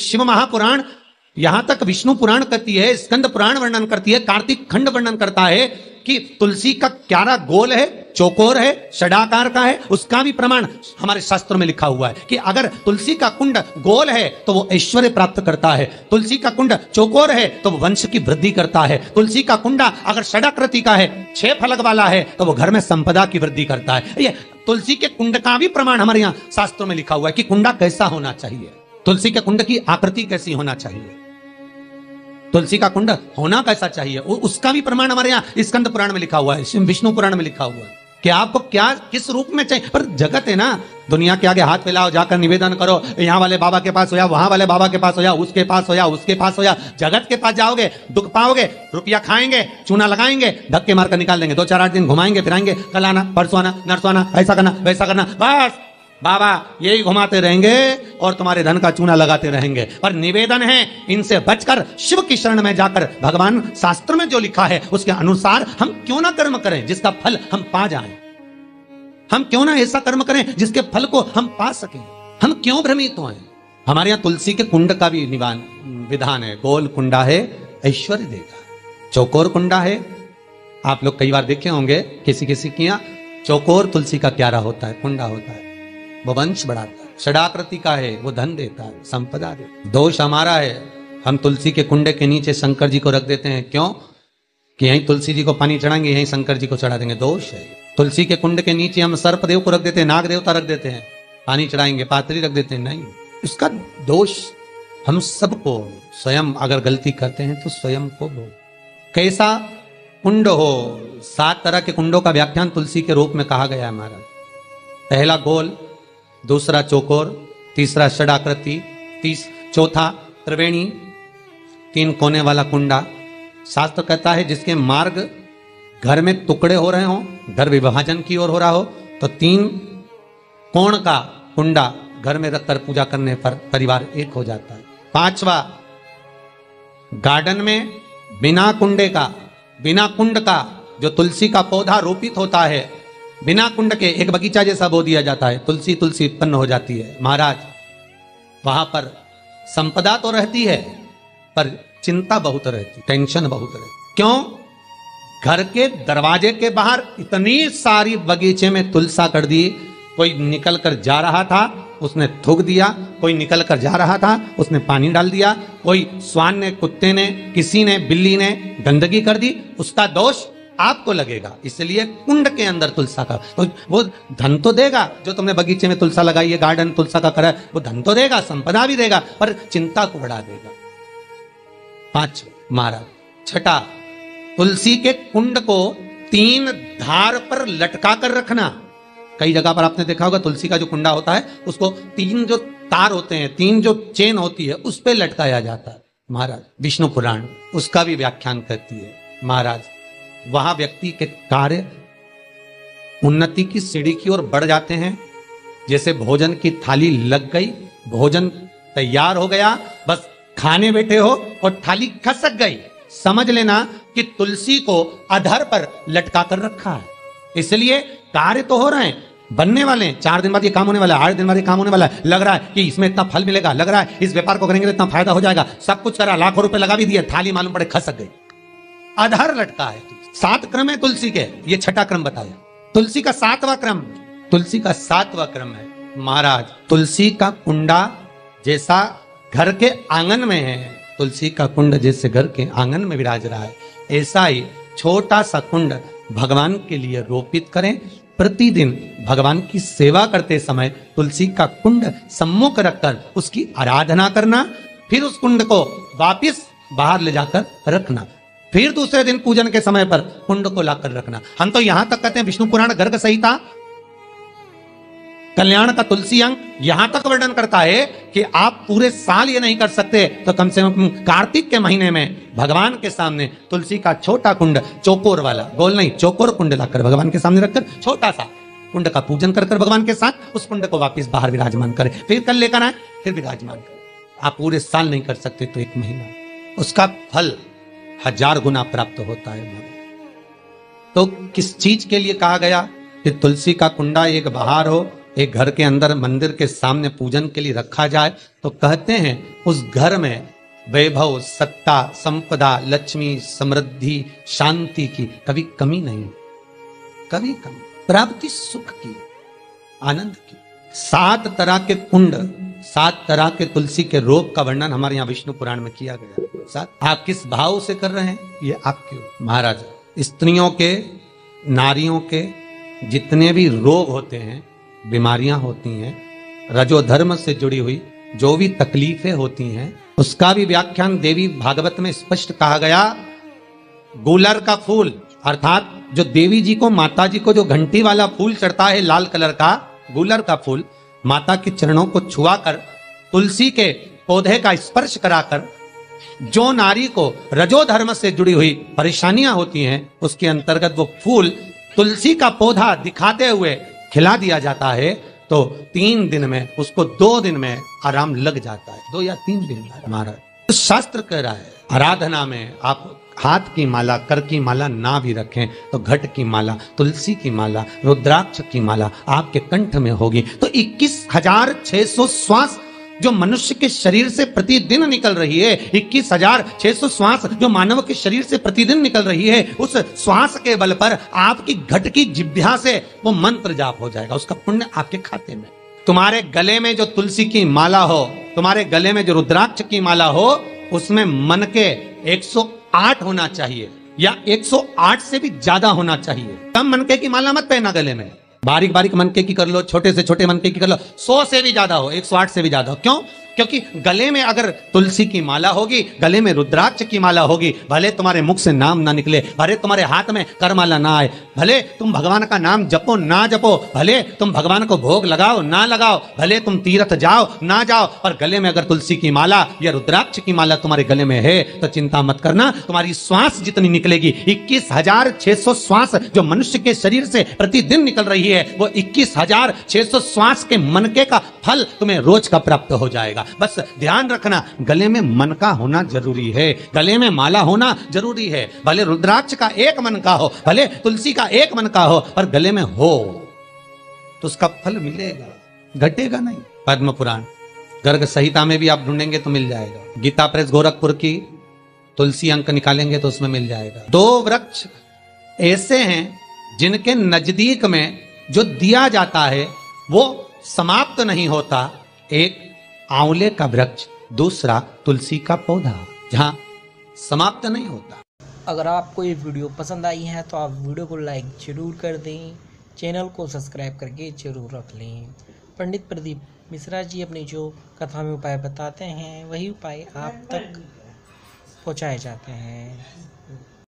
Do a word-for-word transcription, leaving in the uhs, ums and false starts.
शिव महापुराण यहां तक विष्णु पुराण करती है, स्कंद पुराण वर्णन करती है, कार्तिक खंड वर्णन करता है कि तुलसी का क्यारा गोल है, चौकोर है, षडाकार का है। उसका भी प्रमाण हमारे शास्त्रों में लिखा हुआ है कि अगर तुलसी का कुंड गोल है तो वो ऐश्वर्य प्राप्त करता है, तुलसी का कुंड चौकोर है तो वो वंश की वृद्धि करता है, तुलसी का कुंडा अगर षडाकृति का है, छह फलक वाला है, तो वो घर में संपदा की वृद्धि करता है। ये तुलसी के कुंड का भी प्रमाण हमारे यहाँ शास्त्रों में लिखा हुआ है कि कुंडा कैसा होना चाहिए, तुलसी के कुंड की आकृति कैसी होना चाहिए, तुलसी का कुंड होना कैसा चाहिए, उसका भी प्रमाण हमारे यहाँ स्कंद पुराण में लिखा हुआ है, विष्णु पुराण में लिखा हुआ है कि आपको क्या किस रूप में चाहिए। पर जगत है ना, दुनिया के आगे हाथ फैलाओ, जाकर निवेदन करो, यहाँ वाले बाबा के पास होया, वहां वाले बाबा के पास होया, उसके पास होया, उसके पास होया, जगत के पास जाओगे दुख पाओगे, रुपया खाएंगे, चूना लगाएंगे, धक्के मारकर निकाल देंगे, दो चार आठ दिन घुमाएंगे फिराएंगे, कल आना, परसों आना, नरसों आना, ऐसा करना वैसा करना, बस बाबा यही घुमाते रहेंगे और तुम्हारे धन का चूना लगाते रहेंगे। पर निवेदन है, इनसे बचकर शिव की शरण में जाकर भगवान शास्त्र में जो लिखा है उसके अनुसार हम क्यों ना कर्म करें जिसका फल हम पा जाएं, हम क्यों ना ऐसा कर्म करें जिसके फल को हम पा सकें। हम क्यों भ्रमित होएं? हमारे यहाँ तुलसी के कुंड का भी निवान विधान है, गोल कुंडा है ऐश्वर्य देगा, चौकोर कुंडा है, आप लोग कई बार देखे होंगे किसी किसी के यहाँ चौकोर तुलसी का क्यारा होता है, कुंडा होता है, वो वंश बढ़ाता है, षडाकृति का है वो धन देता है, संपदा देता है। दोष हमारा है, हम तुलसी के कुंडे के नीचे शंकर जी को रख देते हैं, क्यों कि यहीं तुलसी जी को पानी चढ़ाएंगे, यहीं शंकर जी को चढ़ा देंगे, दोष है। तुलसी के कुंड के नीचे हम सर्पदेव को रख देते हैं, नाग देवता रख देते हैं, पानी चढ़ाएंगे, पात्री रख देते हैं, नहीं, इसका दोष हम सबको, स्वयं अगर गलती करते हैं तो स्वयं को भो। कैसा कुंड हो, सात तरह के कुंडों का व्याख्यान तुलसी के रूप में कहा गया है हमारा, पहला गोल, दूसरा चौकोर, तीसरा षडाकृति, तीस चौथा त्रिवेणी, तीन कोने वाला कुंडा। शास्त्र कहता है जिसके मार्ग घर में टुकड़े हो रहे हों, घर विभाजन की ओर हो रहा हो, तो तीन कोण का कुंडा घर में रखकर पूजा करने पर परिवार एक हो जाता है। पांचवा, गार्डन में बिना कुंडे का, बिना कुंड का जो तुलसी का पौधा रोपित होता है, बिना कुंड के एक बगीचा जैसा बो दिया जाता है, तुलसी तुलसी उत्पन्न हो जाती है। महाराज वहां पर संपदा तो रहती है पर चिंता बहुत रहती, टेंशन बहुत रहती, क्यों? घर के दरवाजे के बाहर इतनी सारी बगीचे में तुलसा कर दी, कोई निकल कर जा रहा था उसने थूक दिया, कोई निकल कर जा रहा था उसने पानी डाल दिया, कोई श्वान ने, कुत्ते ने, किसी ने, बिल्ली ने गंदगी कर दी, उसका दोष आपको लगेगा। इसलिए कुंड के अंदर तुलसा का, तो वो धन तो देगा, जो तुमने बगीचे में तुलसा लगाई है, गार्डन तुलसा का करा है, वो धन तो देगा, संपदा भी देगा, पर चिंता को बढ़ा देगा। पांच मारा। छठा, तुलसी के कुंड को तीन धार पर लटका कर रखना। कई जगह पर आपने देखा होगा तुलसी का जो कुंडा होता है उसको तीन जो तार होते हैं, तीन जो चेन होती है, उस पर लटकाया जाता है। महाराज विष्णु पुराण उसका भी व्याख्यान करती है। महाराज वहां व्यक्ति के कार्य उन्नति की सीढ़ी की ओर बढ़ जाते हैं। जैसे भोजन की थाली लग गई, भोजन तैयार हो गया, बस खाने बैठे हो और थाली खसक गई, समझ लेना कि तुलसी को अधर पर लटका कर रखा है। इसलिए कार्य तो हो रहे हैं, बनने वाले हैं, चार दिन बाद ये काम होने वाला है, आठ दिन बाद ये काम होने वाला है, लग रहा है कि इसमें इतना फल मिलेगा, लग रहा है इस व्यापार को करेंगे तो इतना फायदा हो जाएगा, सब कुछ करा, लाखों रुपए लगा भी दिए, थाली मालूम पड़े खसक गई, अधर लटका है। सात क्रम है तुलसी के, ये छठा क्रम बताया। तुलसी का सातवां क्रम, तुलसी का सातवां क्रम है महाराज, तुलसी का कुंडा जैसा घर के आंगन में है, तुलसी का कुंड जैसे घर के आंगन में विराज रहा है, ऐसा ही छोटा सा कुंड भगवान के लिए रोपित करें। प्रतिदिन भगवान की सेवा करते समय तुलसी का कुंड सम्मुख रखकर उसकी आराधना करना, फिर उस कुंड को वापिस बाहर ले जाकर रखना, फिर दूसरे दिन पूजन के समय पर कुंड को लाकर रखना। हम तो यहां तक कहते हैं विष्णु पुराण गर्ग संहिता कल्याण का तुलसी अंग यहां तक वर्णन करता है कि आप पूरे साल ये नहीं कर सकते तो कम से कम कार्तिक के महीने में भगवान के सामने तुलसी का छोटा कुंड, चौकोर वाला, गोल नहीं, चौकोर कुंड लाकर भगवान के सामने रखकर छोटा सा कुंड का पूजन कर कर भगवान के साथ उस कुंड को वापस बाहर विराजमान करें, फिर कल लेकर आए, फिर विराजमान करें। आप पूरे साल नहीं कर सकते तो एक महीना, उसका फल हजार गुना प्राप्त होता है। तो किस चीज के लिए कहा गया कि तुलसी का कुंडा एक बहार हो, एक घर के अंदर मंदिर के सामने पूजन के लिए रखा जाए तो कहते हैं उस घर में वैभव, सत्ता, संपदा, लक्ष्मी, समृद्धि, शांति की कभी कमी नहीं, कभी कमी प्राप्ति, सुख की, आनंद की। सात तरह के कुंड, सात तरह के तुलसी के रोप का वर्णन हमारे यहाँ विष्णु पुराण में किया गया। साथ आप किस भाव से कर रहे हैं ये आपके महाराज। स्त्रियों के, नारियों के जितने भी रोग होते हैं, बीमारियां होती हैं, रजोधर्म से जुड़ी हुई जो भी तकलीफें होती हैं, उसका भी व्याख्यान देवी भागवत में स्पष्ट कहा गया। गुलर का फूल अर्थात जो देवी जी को, माता जी को जो घंटी वाला फूल चढ़ता है लाल कलर का, गुलर का फूल माता के चरणों को छुआ कर, तुलसी के पौधे का स्पर्श कराकर जो नारी को रजोधर्म से जुड़ी हुई परेशानियां होती हैं, उसके अंतर्गत वो फूल तुलसी का पौधा दिखाते हुए खिला दिया जाता है तो तीन दिन में उसको, दो दिन में आराम लग जाता है, दो या तीन दिन। हमारा शास्त्र कह रहा है आराधना में आप हाथ की माला, कर की माला ना भी रखें तो घट की माला, तुलसी की माला, रुद्राक्ष की माला आपके कंठ में होगी तो इक्कीस हजार छह सौ श्वास जो मनुष्य के शरीर से प्रतिदिन निकल रही है, इक्कीस हजार छह सौ श्वास जो मानव के शरीर से प्रतिदिन निकल रही है, उस श्वास के बल पर आपकी घट की जिभ्या से वो मंत्र जाप हो जाएगा, उसका पुण्य आपके खाते में। तुम्हारे गले में जो तुलसी की माला हो, तुम्हारे गले में जो रुद्राक्ष की माला हो, उसमें मन के एक सौ आठ होना चाहिए या एक सौ आठ से भी ज्यादा होना चाहिए। कम मनके की माला मत पहना गले में, बारीक बारीक मनके की कर लो, छोटे से छोटे मनके की कर लो, सौ से भी ज्यादा हो, एक सौ आठ से भी ज्यादा हो। क्यों? क्योंकि गले में अगर तुलसी की माला होगी, गले में रुद्राक्ष की माला होगी, भले तुम्हारे मुख से नाम ना निकले, भले तुम्हारे हाथ में करमाला ना आए, भले तुम भगवान का नाम जपो ना जपो, भले तुम भगवान को भोग लगाओ ना लगाओ, भले तुम तीर्थ जाओ ना जाओ, पर गले में अगर तुलसी की माला या रुद्राक्ष की माला तुम्हारे गले में है तो चिंता मत करना, तुम्हारी श्वास जितनी निकलेगी, इक्कीस हजार छह सौ श्वास जो मनुष्य के शरीर से प्रतिदिन निकल रही है, वो इक्कीस हजार छह सौ श्वास के मनके का फल तुम्हें रोज का प्राप्त हो जाएगा। बस ध्यान रखना, गले में मनका होना जरूरी है, गले में माला होना जरूरी है, भले रुद्राक्ष का एक मनका हो, भले तुलसी का एक मनका हो, पर गले में हो तो उसका फल मिलेगा, घटेगा नहीं। पद्म पुराण, गर्ग संहिता में भी आप ढूंढेंगे तो मिल जाएगा। गीता प्रेस गोरखपुर की तुलसी अंक निकालेंगे तो उसमें मिल जाएगा। दो वृक्ष ऐसे हैं जिनके नजदीक में जो दिया जाता है वो समाप्त नहीं होता, एक आंवले का वृक्ष, दूसरा तुलसी का पौधा, जहाँ समाप्त नहीं होता। अगर आपको ये वीडियो पसंद आई है तो आप वीडियो को लाइक जरूर कर दें, चैनल को सब्सक्राइब करके जरूर रख लें। पंडित प्रदीप मिश्रा जी अपनी जो कथा में उपाय बताते हैं वही उपाय आप तक पहुँचाए जाते हैं।